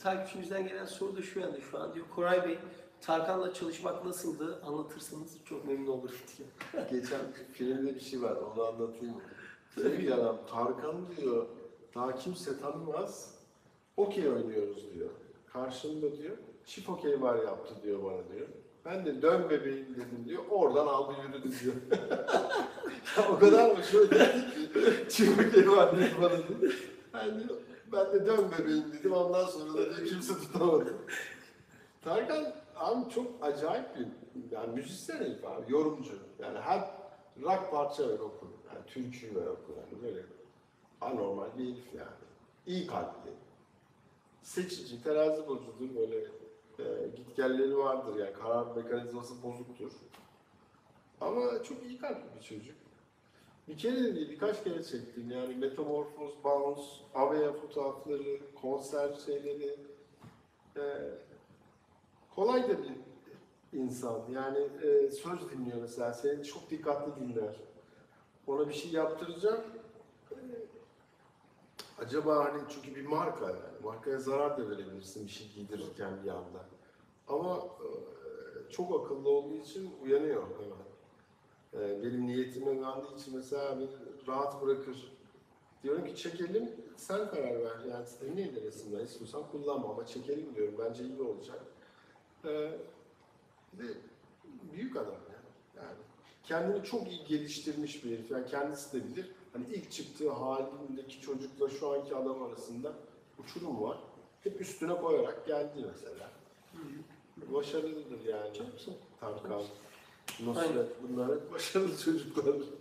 bir takipçimizden gelen soru da şu yanda şu an diyor. Koray Bey, Tarkan'la çalışmak nasıldı? Anlatırsanız çok memnun olurum diyor. Geçen filmde bir şey var, onu anlatayım mı? Sevgili adam, Tarkan diyor, daha kimse tanımaz, okey oynuyoruz diyor. Karşımda diyor, çift okey var yaptı diyor bana diyor. Ben de dön bebeğim dedim diyor, oradan aldı yürüdü diyor. O kadar mı? Şöyle dedik ki, çift okey var diyor bana diyor. Ben de dön bebeğim dedim, ondan sonra da diyor, kimse tutamadı. Tarkan abi çok acayip bir, yani müzisyen herif abi, yorumcu. Yani her rock parça ver okur, yani türkü ver okur, yani böyle anormal bir herif yani. İyi kalpli, seçici, terazi burcudur, böyle gitgelleri vardır yani, karar mekanizması bozuktur. Ama çok iyi kalpli bir çocuk. Bir kere değil, birkaç kere çektim yani Metamorphos, Bounce, AVEA fotoğrafları, konser şeyleri. Kolay da bir insan, yani söz dinliyor mesela, seni çok dikkatli dinler. Ona bir şey yaptıracak, acaba hani çünkü bir marka, yani markaya zarar da verebilirsin bir şey giydirirken bir anda. Ama çok akıllı olduğu için uyanıyor hemen. Benim niyetime inandığı için mesela beni rahat bırakır. Diyorum ki çekelim, sen karar ver, yani emin edersin ben istiyorsan kullanma ama çekelim diyorum, bence iyi olacak. Bir de büyük adam yani. Kendini çok iyi geliştirmiş bir herif. Yani kendisi de bilir. Hani ilk çıktığı halindeki çocukla şu anki adam arasında uçurum var. Hep üstüne koyarak geldi mesela. Başarılıdır yani. Tarkan, Nusret, bunlar hep başarılı çocuklardır.